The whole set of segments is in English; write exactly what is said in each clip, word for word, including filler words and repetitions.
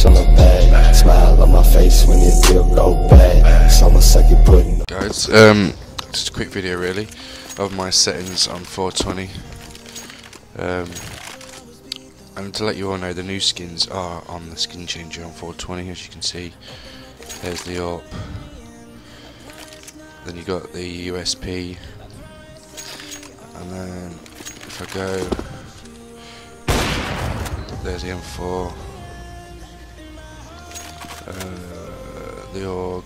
bitch, I'm a bag. Smile on my face when your deal go bad. Someone suck it pudding. Guys, um, just a quick video really of my settings on four twenty. Um, and to let you all know, the new skins are on the skin changer on four twenty, as you can see. There's the A W P. Then you got the U S P. And then if I go, there's the M four, uh, the org.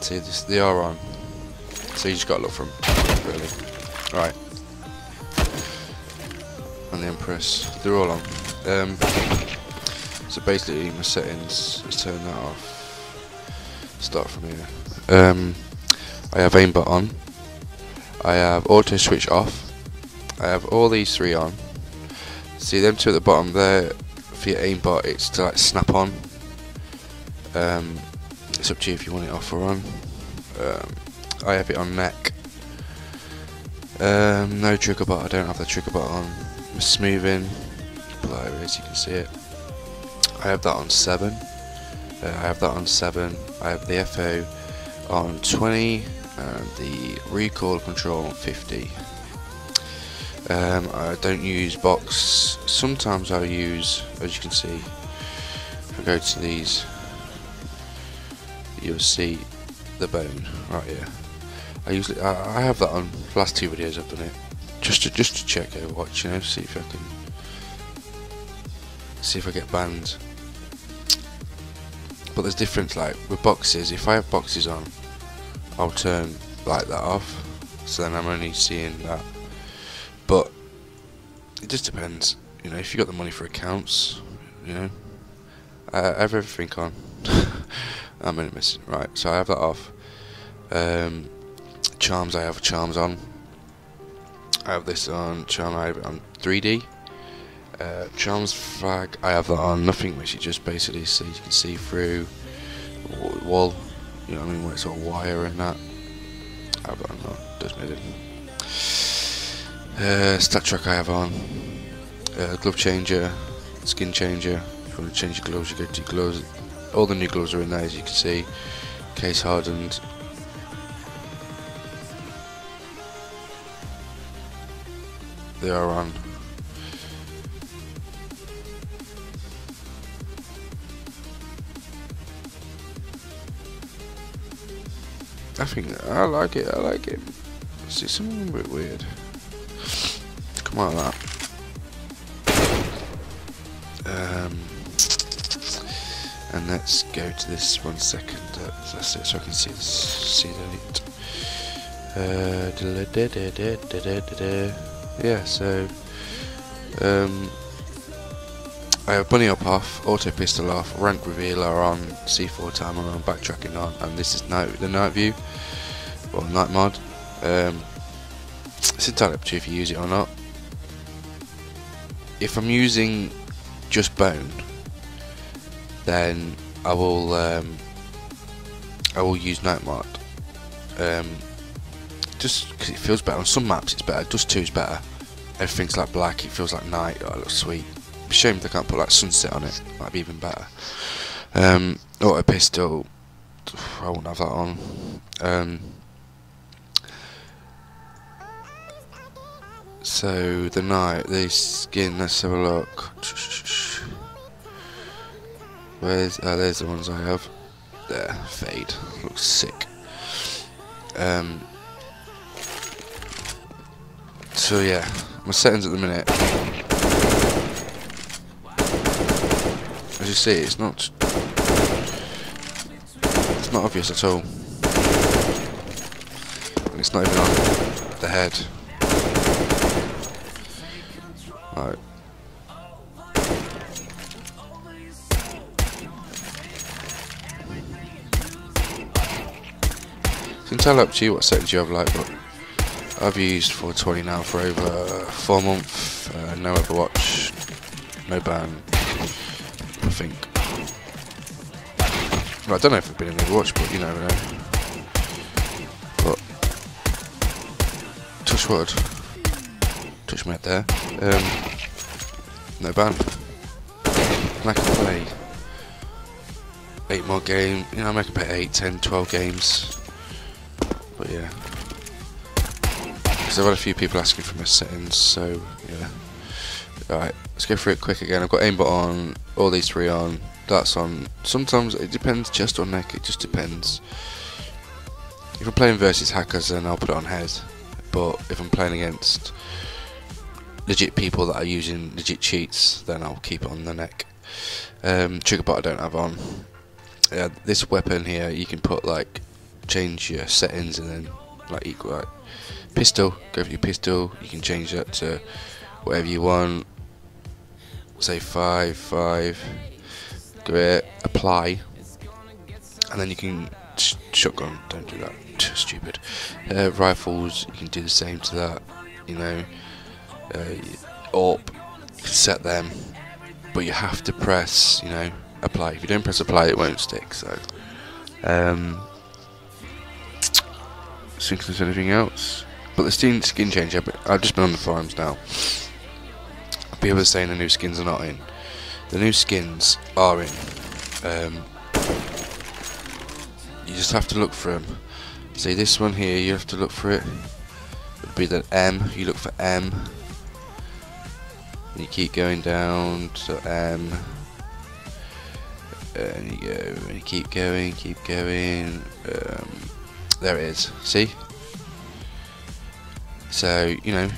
See, this, they are on. So you just gotta look for them, really. Right. And the Empress, they're all on. Um, so basically, my settings. Let's turn that off. Start from here. Um, I have aimbot on, I have auto switch off, I have all these three on. See them two at the bottom there, for your aimbot it's to like snap on, um, it's up to you if you want it off or on. um, I have it on neck, um, no trigger bot, I don't have the trigger bot on, I'm smoothing, blur as you can see it, I have that on seven, uh, I have that on seven, I have the F O on twenty, and the recoil control on fifty. um, I don't use box, sometimes I'll use, as you can see, if I go to these you'll see the bone right here. I usually I, I have that on the last two videos I've done it, just to just to check Overwatch, you know, see if I can see if I get banned. But there's different, like with boxes, if I have boxes on I'll turn like that off, so then I'm only seeing that. But it just depends, you know, if you got the money for accounts, you know. I have everything on. I'm in it missing. Right, so I have that off. Um, charms, I have charms on. I have this on. Charm, I have it on three D. Uh, charms flag, I have that on nothing, which you just basically see, you can see through wall. You know what I mean, where it's all wire and that. I have that on, doesn't it? Uh, stat track I have on. Uh, glove changer, skin changer. If you want to change your gloves, you go to your gloves. All the new gloves are in there, as you can see. Case hardened. They are on. I think I like it, I like it. See, some of them are a bit weird. Come on, that. Um, and let's go to this one second. Uh, that's it, so I can see this, see that. Uh, da da da da da da da. Yeah, so um, I have bunny up off, auto pistol off, rank revealer on, C four timer on, backtracking on, and this is night, the night view, or night mod. Um, it's entirely up to you if you use it or not. If I'm using just bone, then I will um, I will use night mod. Um, just because it feels better on some maps, it's better. Dust two is better. Everything's like black. It feels like night. Oh, it looks sweet. Shame if they can't put like sunset on it, that'd be even better. Um, auto pistol, I won't have that on. Um, so the night, the skin, let's have a look. Where's, oh, there's the ones I have. There, fade, looks sick. Um, so yeah, my settings at the minute. As you see, it's not it's not obvious at all, and it's not even on the head. Right. It's entirely up to you what settings you have, like, but I've used four twenty now for over four months. Uh, no Overwatch, no ban. I think. Well, I don't know if I've been in Overwatch, but you never know. But touch wood, touch me out there. Um, no ban. like I play eight more games, you know, I make about eight, ten, twelve games. But yeah, because I've had a few people asking for my settings, so yeah. Alright, let's go through it quick again. I've got aimbot on, all these three on, that's on. Sometimes it depends chest or neck, it just depends. If I'm playing versus hackers, then I'll put it on head, but if I'm playing against legit people that are using legit cheats, then I'll keep it on the neck. Um, trigger bot I don't have on. Yeah, this weapon here, you can put like, change your settings and then like equal, like pistol, go for your pistol, you can change that to whatever you want, say five, five, great, apply, and then you can, sh shotgun, don't do that, stupid, uh, rifles, you can do the same to that, you know, uh, up, you can set them, but you have to press, you know, apply. If you don't press apply, it won't stick, so, um, since there's anything else. But the skin skin change, I've just been on the forums now. People are saying the new skins are not in. The new skins are in. Um, you just have to look for them. See this one here, you have to look for it. It'd be the M. You look for M. And you keep going down to M. And you go, and you keep going, keep going. Um, there it is. See. So, you know,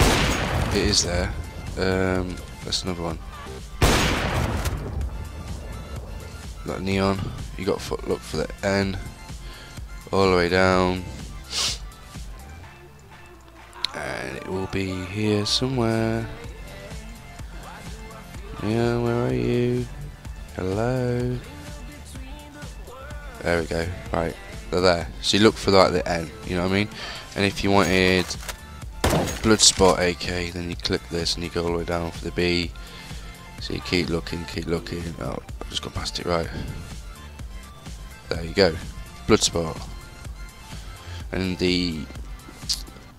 it is there. Um, that's another one. That neon, you got to look for the N all the way down. And it will be here somewhere. Yeah, where are you? Hello? There we go. Right, they're there. So you look for like the N, you know what I mean? And if you wanted Bloodsport A K, then you click this and you go all the way down for the B. So you keep looking, keep looking. Oh, I've just got past it, right. There you go. Bloodsport. And the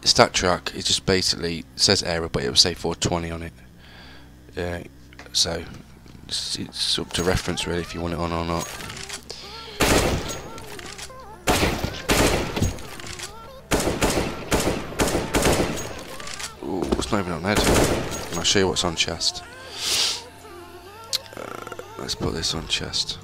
stat track is just basically, it says error, but it will say four twenty on it. Yeah, so it's, it's up to reference really if you want it on or not. It's not even on head. And I'll show you what's on chest. Uh, let's put this on chest.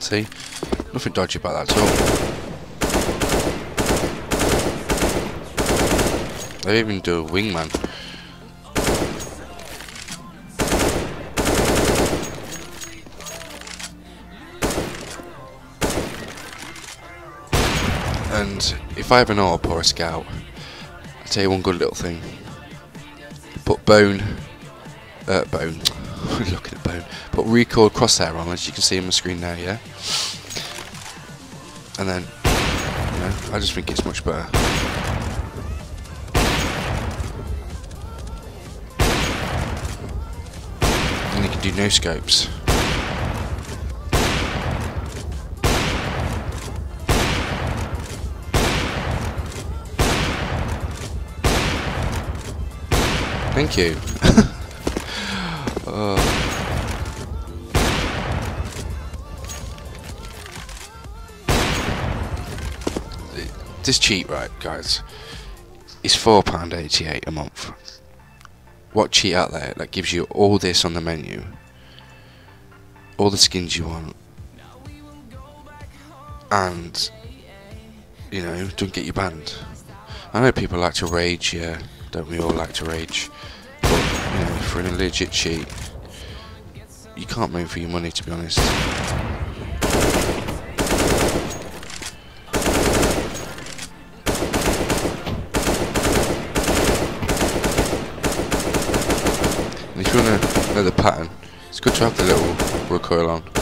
See? Nothing dodgy about that at all. They even do a wingman. And if I have an AWP or a scout, I'll tell you one good little thing. Put bone, uh, bone, looking at bone, put recoil crosshair on, as you can see on the screen now, yeah? And then, you know, I just think it's much better. And you can do no scopes. Thank you. Oh. This cheat, right, guys, is four pounds eighty-eight a month. What cheat out there that gives you all this on the menu? All the skins you want. And, you know, don't get you banned. I know people like to rage, yeah. Don't we all like to rage? But, you know, for an illegit cheat, you can't moan for your money, to be honest. And if you want to know the pattern, it's good to have the little recoil on.